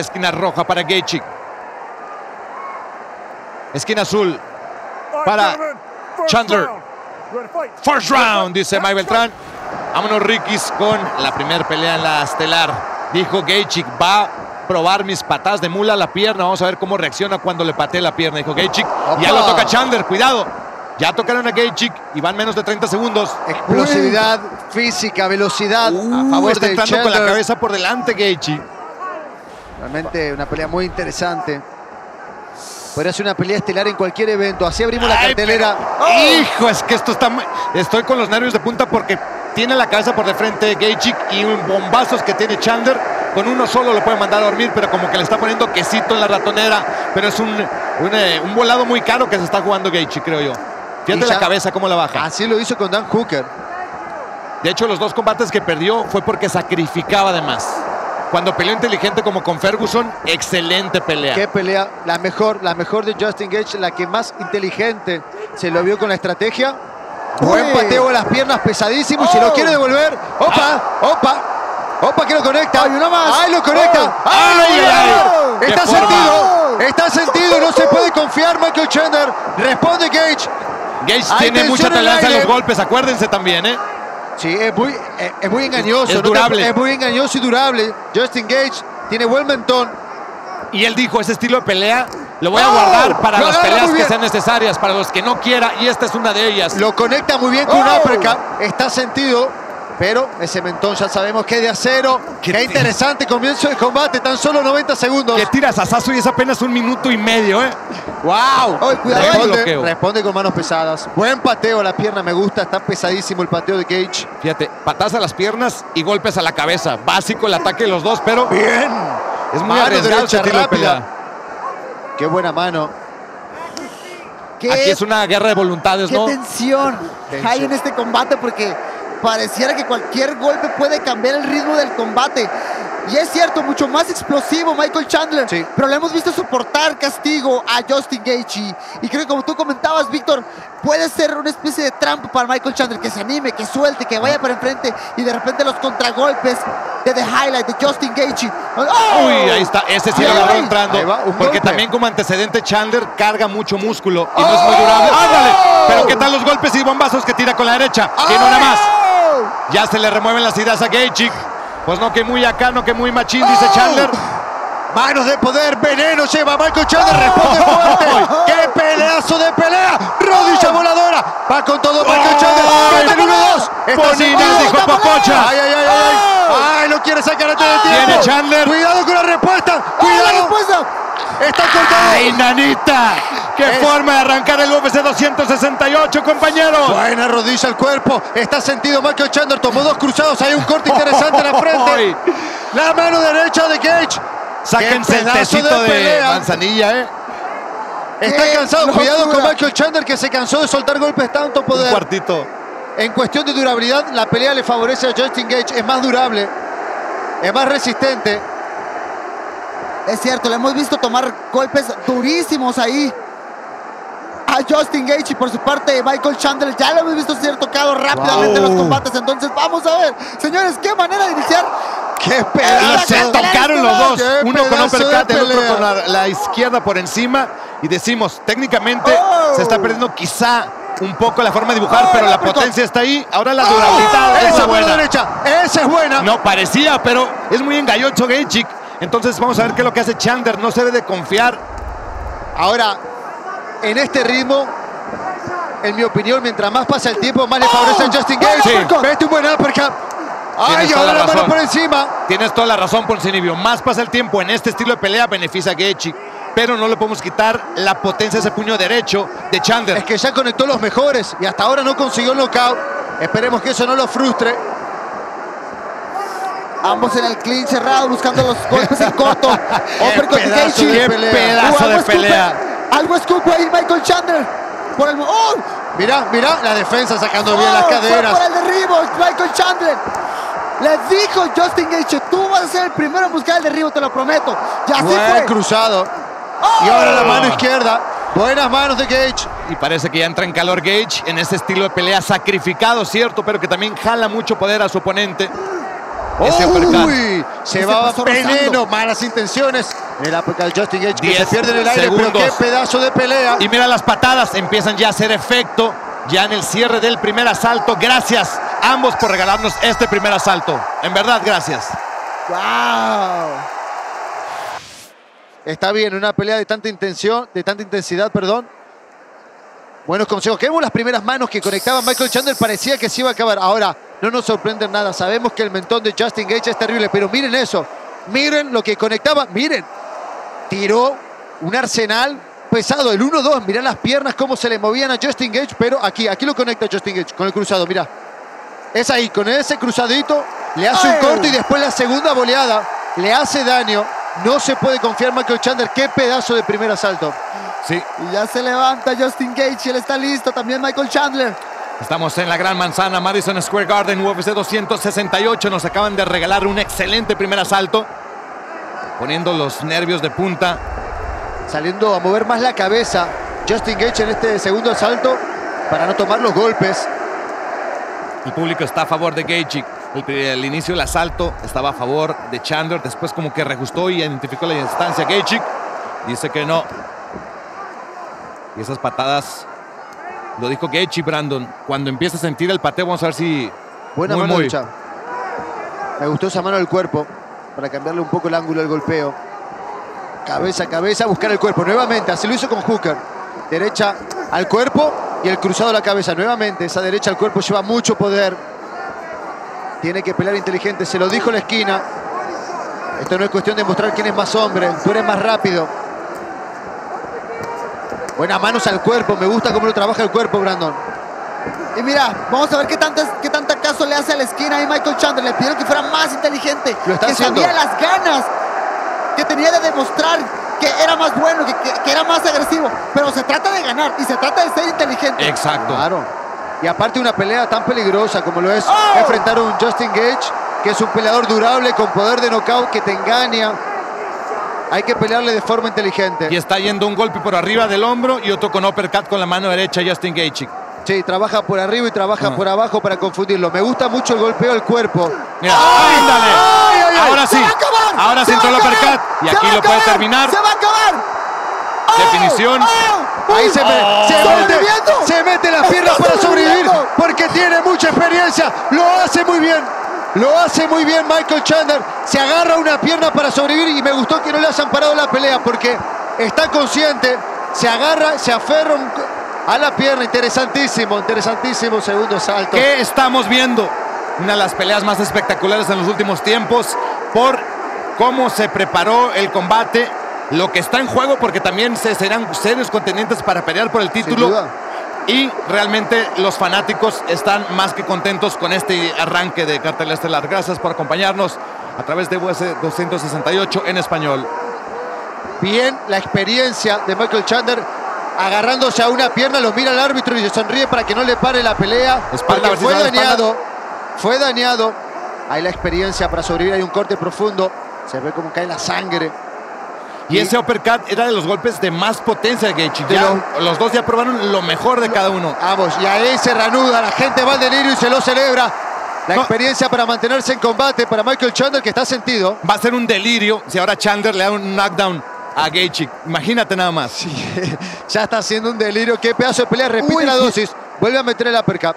Esquina roja para Gaethje. Esquina azul para Chandler. First round, dice Mike Beltrán. Vámonos, Rikis, con la primera pelea en la estelar. Dijo Gaethje, va a probar mis patadas de mula a la pierna. Vamos a ver cómo reacciona cuando le patee la pierna, dijo Gaethje. Ya lo toca Chandler, cuidado. Ya tocaron a Gaethje y van menos de 30 segundos. Explosividad, física, velocidad a favor de Chandler. Está entrando con la cabeza por delante Gaethje. Realmente una pelea muy interesante. Podría ser una pelea estelar en cualquier evento. Así abrimos la cartelera. Pero... ¡Oh! Hijo, es que esto está... Estoy con los nervios de punta porque tiene la cabeza por de frente Gaethje y bombazos que tiene Chandler. Con uno solo lo puede mandar a dormir, pero como que le está poniendo quesito en la ratonera. Pero es un volado muy caro que se está jugando Gaethje, creo yo. Fíjate la cabeza cómo la baja. Así lo hizo con Dan Hooker. De hecho, los dos combates que perdió fue porque sacrificaba de más. Cuando peleó inteligente como con Ferguson, excelente pelea. Qué pelea, la mejor de Justin Gaethje, la que más inteligente se lo vio con la estrategia. Buen pateo a las piernas, pesadísimo, y si lo quiere devolver, opa, que lo conecta. Hay uno más. Ahí lo conecta. Está sentido, no se puede confiar Michael Chandler. Responde Gaethje. Gaethje tiene mucha talento en los golpes, acuérdense también, ¿eh? Sí, es muy engañoso. Es durable. Es muy engañoso y durable. Justin Gaethje tiene buen mentón. Y él dijo, ese estilo de pelea lo voy a guardar para las peleas que sean necesarias, para los que no quiera, y esta es una de ellas. Lo conecta muy bien con un uppercut. Está sentido, pero ese mentón ya sabemos que es de acero. Qué interesante comienzo de combate, tan solo 90 segundos. Que tiras a Sasso y es apenas 1 minuto y medio, ¿eh? ¡Wow! Oh, responde con manos pesadas. Buen pateo a la pierna, me gusta. Está pesadísimo el pateo de Gaethje. Fíjate, patadas a las piernas y golpes a la cabeza. Básico el ataque de los dos, pero... ¡Bien! Es muy arriesgado ese tiro de pelea. ¡Qué buena mano! Aquí es una guerra de voluntades, ¿no? ¡Qué tensión hay en este combate! Porque... pareciera que cualquier golpe puede cambiar el ritmo del combate. Y es cierto, mucho más explosivo Michael Chandler. Sí. Pero lo hemos visto soportar castigo a Justin Gaethje. Y creo que como tú comentabas, Víctor, puede ser una especie de trampa para Michael Chandler. Que se anime, que suelte, que vaya para enfrente. Y de repente los contragolpes de The Highlight de Justin Gaethje. ¡Oh! Uy, ahí está. Ese sí lo agarró entrando. Porque también como antecedente Chandler carga mucho músculo. Y no es muy durable. ¡Ándale! Pero ¿qué tal los golpes y bombazos que tira con la derecha? ¡Y no nada más! Ya se le remueven las ideas a Gaethje. Pues no que muy acá, no que muy machín, dice Chandler. Manos de poder, veneno lleva Michael Chandler, responde fuerte. ¡Qué peleazo de pelea! ¡Rodilla voladora! ¡Va con todo Michael Chandler! ¡Meten 1-2! ¡Poninas, dijo Popocha! ¡Ay, ay, ay! ¡Ay, lo quiere sacar antes de tiempo! ¡Viene Chandler! ¡Cuidado con la respuesta! ¡Cuidado! ¡Está cortado! ¡Ay, nanita! ¡Qué forma de arrancar el UFC 268, compañeros! Buena rodilla al cuerpo. Está sentido Michael Chandler. Tomó 2 cruzados. Hay un corte interesante en la frente. La mano derecha de Gaethje. Sáquense el tecito de manzanilla, ¿eh? Está cansado. Cuidado con Michael Chandler, que se cansó de soltar golpes tanto poder. Un cuartito. En cuestión de durabilidad, la pelea le favorece a Justin Gaethje. Es más durable. Es más resistente. Es cierto, le hemos visto tomar golpes durísimos ahí a Justin Gaethje, y por su parte Michael Chandler ya lo hemos visto ser tocado rápidamente en los combates. Entonces vamos a ver, señores, qué manera de iniciar. ¡Qué pedazo! Se tocaron los dos, uno con uppercut, el otro con la izquierda por encima, y decimos, técnicamente se está perdiendo quizá un poco la forma de dibujar, pero la potencia está ahí. Ahora la durabilidad esa buena. Esa es buena. No parecía, pero es muy engañoso Gaethje. Entonces vamos a ver qué es lo que hace Chandler. No se debe de confiar. Ahora, en este ritmo, en mi opinión, mientras más pasa el tiempo, más le favorece a Justin Gaethje. Vete un buen uppercut. ¡Ay, ahora la mano por encima! Tienes toda la razón, Poncinibio. Más pasa el tiempo en este estilo de pelea, beneficia a Gaethje. Pero no le podemos quitar la potencia de ese puño derecho de Chandler. Es que ya conectó los mejores y hasta ahora no consiguió el knockout. Esperemos que eso no lo frustre. Ambos en el clinch cerrado, buscando los golpes en corto. ¡Qué pedazo de pelea! Algo escupo ahí Michael Chandler. Por el... Mirá la defensa sacando bien las caderas. Por el derribo Michael Chandler. Les dijo Justin Gaethje, tú vas a ser el primero en buscar el derribo, te lo prometo. Y así fue. Cruzado. Y ahora la mano izquierda. Buenas manos de Gaethje. Y parece que ya entra en calor Gaethje en ese estilo de pelea sacrificado, cierto, pero que también jala mucho poder a su oponente. Ese uppercut. Se va veneno, malas intenciones. El uppercut Justin Gaethje que se pierde en el aire, segundos. Pero qué pedazo de pelea. Y mira las patadas, empiezan ya a hacer efecto. Ya en el cierre del primer asalto. Gracias a ambos por regalarnos este primer asalto. En verdad, gracias. ¡Wow! Está bien, una pelea de tanta intención, de tanta intensidad, perdón. Buenos consejos. Vemos las primeras manos que conectaba Michael Chandler. Parecía que se iba a acabar. Ahora, no nos sorprende nada. Sabemos que el mentón de Justin Gaethje es terrible. Pero miren eso. Miren lo que conectaba. Miren. Tiró un arsenal pesado. El 1-2. Miren las piernas, cómo se le movían a Justin Gaethje. Pero aquí lo conecta Justin Gaethje con el cruzado. Mirá. Es ahí. Con ese cruzadito le hace un corte y después la segunda boleada. Le hace daño. No se puede confiar Michael Chandler. Qué pedazo de primer asalto. Sí. Y ya se levanta Justin Gaethje, él está listo, también Michael Chandler. Estamos en la Gran Manzana, Madison Square Garden, UFC 268. Nos acaban de regalar un excelente primer asalto, poniendo los nervios de punta. Saliendo a mover más la cabeza Justin Gaethje en este segundo asalto para no tomar los golpes. El público está a favor de Gaethje. El inicio del asalto estaba a favor de Chandler. Después como que reajustó y identificó la distancia. Gaethje dice que no. Y esas patadas, lo dijo Gaethje, Brandon. Cuando empieza a sentir el pateo, vamos a ver si... Buena mano de Chandler. Me gustó esa mano del cuerpo para cambiarle un poco el ángulo del golpeo. Cabeza a cabeza, buscar el cuerpo. Nuevamente, así lo hizo con Hooker. Derecha al cuerpo y el cruzado a la cabeza. Nuevamente, esa derecha al cuerpo lleva mucho poder. Tiene que pelear inteligente. Se lo dijo en la esquina. Esto no es cuestión de mostrar quién es más hombre. Tú eres más rápido. Buenas manos al cuerpo, me gusta cómo lo trabaja el cuerpo, Brandon. Y mira, vamos a ver qué tanto caso le hace a la esquina ahí Michael Chandler. Le pidieron que fuera más inteligente, lo está haciendo. Sabía las ganas que tenía de demostrar que era más bueno, que era más agresivo. Pero se trata de ganar y se trata de ser inteligente. Exacto. Claro. Y aparte una pelea tan peligrosa como lo es enfrentar a un Justin Gaethje, que es un peleador durable con poder de knockout que te engaña. Hay que pelearle de forma inteligente. Y está yendo un golpe por arriba del hombro y otro con uppercut con la mano derecha, Justin Gaethje. Sí, trabaja por arriba y trabaja por abajo para confundirlo. Me gusta mucho el golpeo del cuerpo. Mira, ahora sí. Ahora se entró el uppercut y aquí lo puede terminar. ¡Se va a acabar! Definición. Ahí se mete las piernas para sobrevivir porque tiene mucha experiencia. Lo hace muy bien. Lo hace muy bien Michael Chandler. Se agarra una pierna para sobrevivir y me gustó que no le hayan parado la pelea porque está consciente. Se agarra, se aferra a la pierna. Interesantísimo, interesantísimo segundo asalto. ¿Qué estamos viendo? Una de las peleas más espectaculares en los últimos tiempos por cómo se preparó el combate. Lo que está en juego porque también serán serios contendientes para pelear por el título. Sin duda. Y realmente los fanáticos están más que contentos con este arranque de Cartelera Estelar. Gracias por acompañarnos a través de UFC 268 en español. Bien, la experiencia de Michael Chandler agarrándose a una pierna, lo mira el árbitro y se sonríe para que no le pare la pelea. Espalda, porque fue dañado. Hay la experiencia para sobrevivir, hay un corte profundo. Se ve como cae la sangre. Y ese uppercut era de los golpes de más potencia de Gaethje. Los dos ya probaron lo mejor de cada uno. Vamos, y ahí se reanuda, la gente va al delirio y se lo celebra. La experiencia para mantenerse en combate para Michael Chandler, que está sentido. Va a ser un delirio si ahora Chandler le da un knockdown a Gaethje. Imagínate nada más. Sí, ya está haciendo un delirio, qué pedazo de pelea. Repite la dosis, vuelve a meter el uppercut.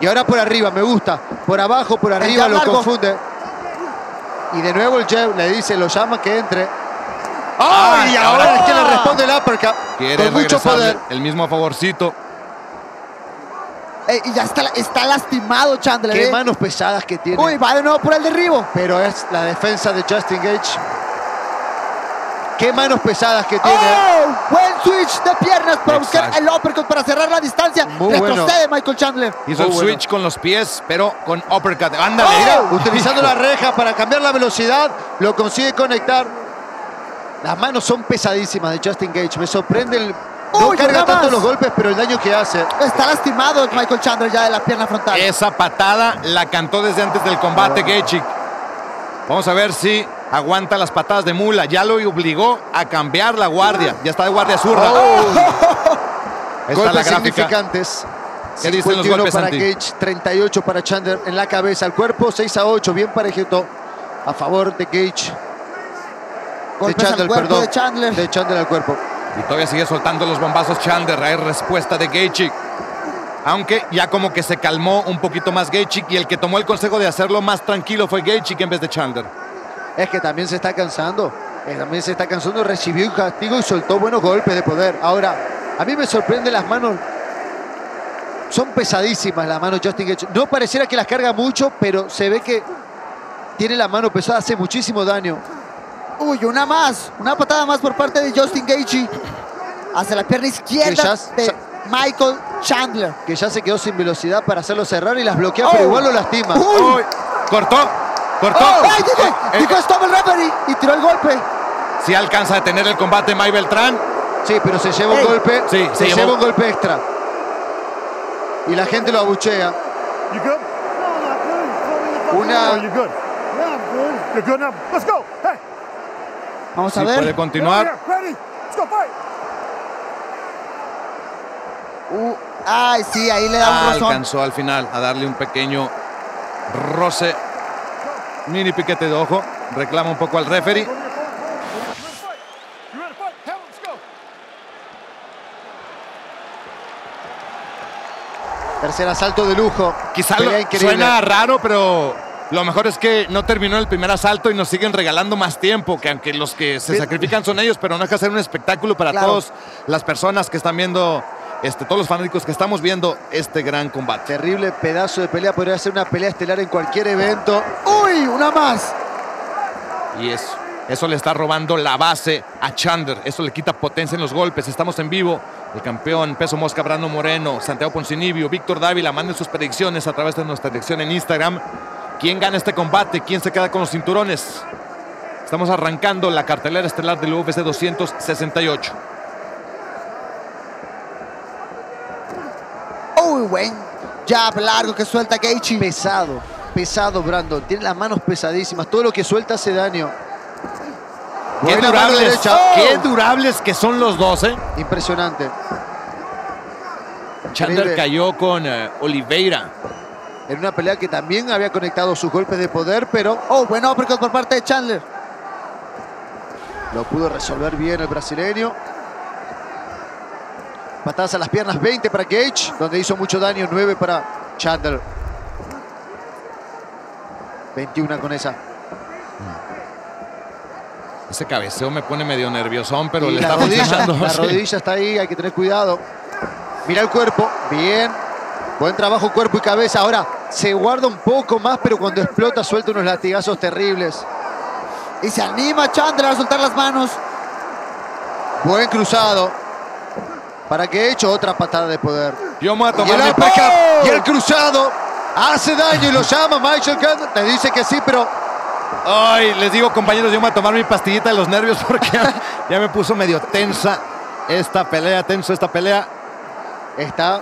Y ahora por arriba, me gusta. Por abajo, por arriba, lo confunde. Y de nuevo el jab le dice, lo llama que entre. ¡Ay! Y ahora es que le responde el uppercut. Quiere con mucho poder. El mismo favorcito. Y ya está lastimado Chandler. Qué manos pesadas que tiene. Uy, va de nuevo por el derribo. Pero es la defensa de Justin Gaethje. Qué manos pesadas que tiene. Buen switch de piernas para buscar el uppercut, para cerrar la distancia. Retrocede Michael Chandler. Hizo el switch con los pies, pero con uppercut. Ándale. Mira, utilizando la reja para cambiar la velocidad, lo consigue conectar. Las manos son pesadísimas de Justin Gaethje. Me sorprende el... No carga tanto los golpes, pero el daño que hace. Está lastimado Michael Chandler ya de la pierna frontal. Esa patada la cantó desde antes del combate Gaethje. Vamos a ver si aguanta las patadas de mula. Ya lo obligó a cambiar la guardia. Ya está de guardia zurda. Golpes significantes. ¿Qué dicen los golpes, para Santi? Gaethje, 38 para Chandler en la cabeza, al cuerpo, 6-8, bien parejito a favor de Gaethje. De Chandler al cuerpo. Y todavía sigue soltando los bombazos Chandler. Hay respuesta de Gaethje. Aunque ya como que se calmó un poquito más Gaethje, y el que tomó el consejo de hacerlo más tranquilo fue Gaethje en vez de Chandler. Es que también se está cansando. También se está cansando, recibió un castigo y soltó buenos golpes de poder. Ahora, a mí me sorprende las manos. Son pesadísimas las manos Justin Gaethje. No pareciera que las carga mucho, pero se ve que tiene la mano pesada, hace muchísimo daño. Uy, una más, una patada más por parte de Justin Gaethje hacia la pierna izquierda de Michael Chandler, que ya se quedó sin velocidad para hacerlo cerrar y las bloquea, pero igual lo lastima. Cortó. Dijo stop el referee y tiró el golpe. Si alcanza a detener el combate Mike Beltrán. Sí, pero se lleva un golpe. Sí, se lleva un golpe extra. Y la gente lo abuchea. Vamos a ver. Puede continuar. Ay, sí, ahí le da un rozón. Alcanzó al final a darle un pequeño roce. Mini piquete de ojo. Reclama un poco al referee. Tercer asalto de lujo. Quizá suena raro, pero lo mejor es que no terminó el primer asalto y nos siguen regalando más tiempo, que aunque los que se sacrifican son ellos, pero no hay que hacer un espectáculo para todas las personas que están viendo, todos los fanáticos que estamos viendo este gran combate. Terrible pedazo de pelea, podría ser una pelea estelar en cualquier evento. ¡Uy, una más! Y eso le está robando la base a Chandler, eso le quita potencia en los golpes. Estamos en vivo, el campeón peso mosca Brandon Moreno, Santiago Poncinibio, Víctor Dávila, manden sus predicciones a través de nuestra dirección en Instagram. ¿Quién gana este combate? ¿Quién se queda con los cinturones? Estamos arrancando la cartelera estelar del UFC 268. Uy, buen jab largo que suelta Gaethje. Pesado, pesado Brandon. Tiene las manos pesadísimas. Todo lo que suelta hace daño. Qué durables que son los dos, ¿eh? Impresionante. Chandler cayó con Oliveira. En una pelea que también había conectado sus golpes de poder, pero... buen uppercut por parte de Chandler. Lo pudo resolver bien el brasileño. Patadas a las piernas, 20 para Gaethje, donde hizo mucho daño, 9 para Chandler. 21 con esa. Ese cabeceo me pone medio nerviosón, pero le está funcionando. La rodilla está ahí, hay que tener cuidado. Mira el cuerpo, bien. Buen trabajo cuerpo y cabeza. Ahora se guarda un poco más, pero cuando explota suelta unos latigazos terribles. Y se anima Chandler a soltar las manos. Buen cruzado. Para que hecho otra patada de poder. Yo me voy a tomar mi peca. Y el cruzado hace daño y lo llama Michael Chandler. Le dice que sí, pero... Ay, les digo, compañeros, yo me voy a tomar mi pastillita de los nervios porque ya me puso medio tensa esta pelea, tenso esta pelea. Está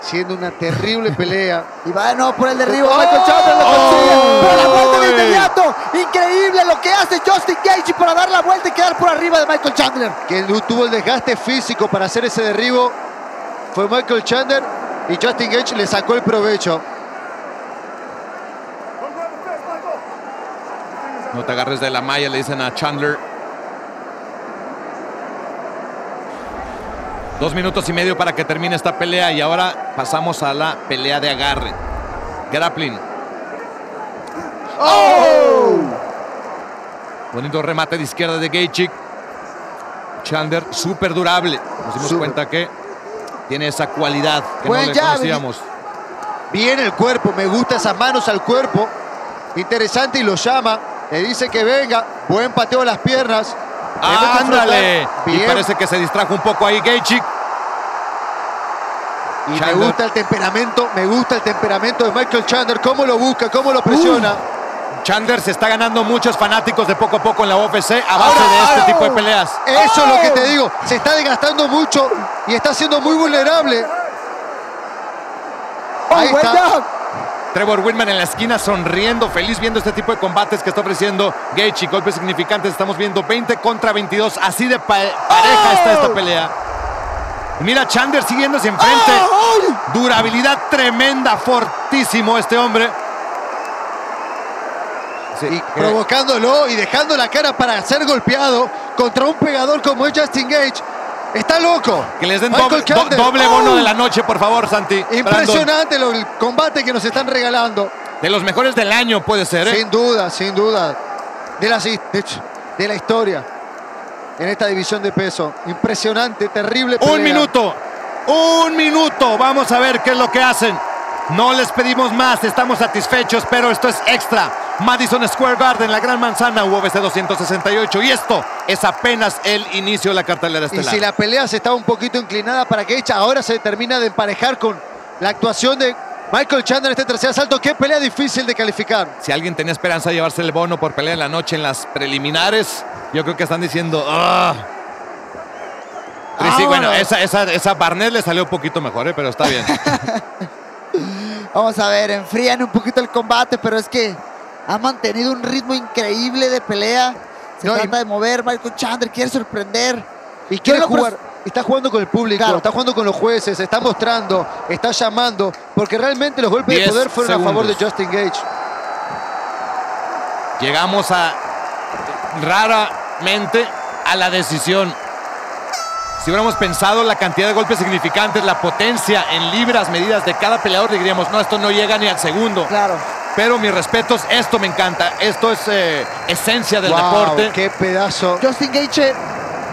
siendo una terrible pelea. Y va de nuevo por el derribo. Michael Chandler lo consigue. Por la vuelta de inmediato. Increíble lo que hace Justin Gaethje para dar la vuelta y quedar por arriba de Michael Chandler. Que tuvo el desgaste físico para hacer ese derribo fue Michael Chandler, y Justin Gaethje le sacó el provecho. No te agarres de la malla, le dicen a Chandler. 2 minutos y medio para que termine esta pelea y ahora pasamos a la pelea de agarre. Grappling. Bonito remate de izquierda de Gaethje. Chandler, súper durable. Nos dimos cuenta que tiene esa cualidad que no le conocíamos. Bien el cuerpo, me gusta esas manos al cuerpo. Interesante, y lo llama. Le dice que venga. Buen pateo a las piernas. ¡Ándale! Y parece que se distrajo un poco ahí Gaethje. Y Chandler. Me gusta el temperamento de Michael Chandler. Cómo lo busca, cómo lo presiona. Chandler se está ganando muchos fanáticos de poco a poco en la UFC a base de este tipo de peleas. Eso es lo que te digo. Se está desgastando mucho y está siendo muy vulnerable. Ahí está. Trevor Whitman en la esquina sonriendo, feliz viendo este tipo de combates que está ofreciendo Gaethje. Golpes significantes, estamos viendo 20 contra 22. Así de pareja está esta pelea. Mira Chandler siguiéndose enfrente. Durabilidad tremenda, fortísimo este hombre. Sí, provocándolo y dejando la cara para ser golpeado contra un pegador como es Justin Gaethje. Está loco. Que les den doble bono de la noche, por favor, Santi. Impresionante el combate que nos están regalando. De los mejores del año puede ser, ¿eh? Sin duda, sin duda. De la historia. En esta división de peso. Impresionante, terrible pelea. Un minuto. Un minuto. Vamos a ver qué es lo que hacen. No les pedimos más. Estamos satisfechos, pero esto es extra. Madison Square Garden, la Gran Manzana, UFC 268. Y esto es apenas el inicio de la cartelera estelar. Y si la pelea se estaba un poquito inclinada para que Gaethje, ahora se termina de emparejar con la actuación de Michael Chandler en este tercer asalto. Qué pelea difícil de calificar. Si alguien tenía esperanza de llevarse el bono por pelea en la noche en las preliminares, yo creo que están diciendo... Sí, bueno, esa Barnett le salió un poquito mejor, pero está bien. Vamos a ver, enfrían un poquito el combate, pero es que ha mantenido un ritmo increíble de pelea. Se trata de mover. Michael Chandler quiere sorprender. Y quiere jugar. Está jugando con el público, está jugando con los jueces, está mostrando, está llamando. Porque realmente los golpes de poder fueron a favor de Justin Gaethje. Llegamos raramente a la decisión. Si hubiéramos pensado la cantidad de golpes significantes, la potencia en libras medidas de cada peleador, diríamos, no, esto no llega ni al segundo. Claro. Pero mis respetos, esto me encanta. Esto es esencia del deporte. ¡Qué pedazo! Justin Gaethje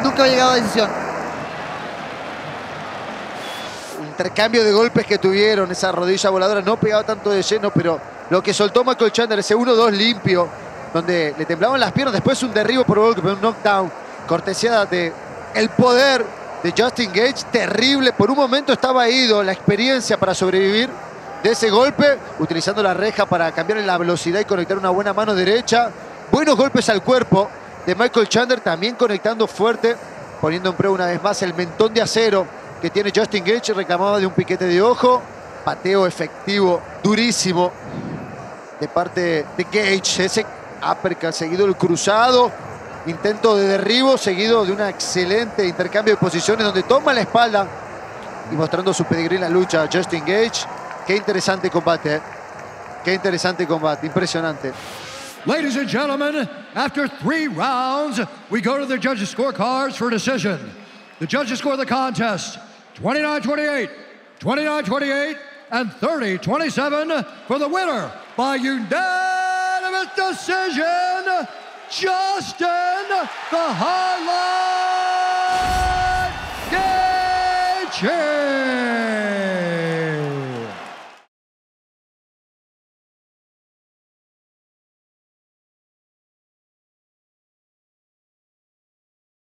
nunca ha llegado a decisión. Intercambio de golpes que tuvieron, esa rodilla voladora no pegaba tanto de lleno, pero lo que soltó Michael Chandler, ese 1-2 limpio, donde le temblaban las piernas, después un derribo por golpe, un knockdown, cortesía de el poder de Justin Gaethje, terrible. Por un momento estaba ido la experiencia para sobrevivir de ese golpe, utilizando la reja para cambiar la velocidad y conectar una buena mano derecha. Buenos golpes al cuerpo de Michael Chandler, también conectando fuerte, poniendo en prueba una vez más el mentón de acero que tiene Justin Gaethje. Reclamaba de un piquete de ojo, pateo efectivo, durísimo de parte de Gaethje. Ese uppercut, seguido el cruzado, intento de derribo, seguido de un excelente intercambio de posiciones donde toma la espalda y mostrando su pedigrí en la lucha Justin Gaethje. Qué interesante combate, ¿eh? Qué interesante combate, impresionante. Ladies and gentlemen, after 3 rounds, we go to the judges' scorecards for decision. The judges score the contest 29-28, 29-28, and 30-27 for the winner by unanimous decision, Justin "The Highlight" Gaethje.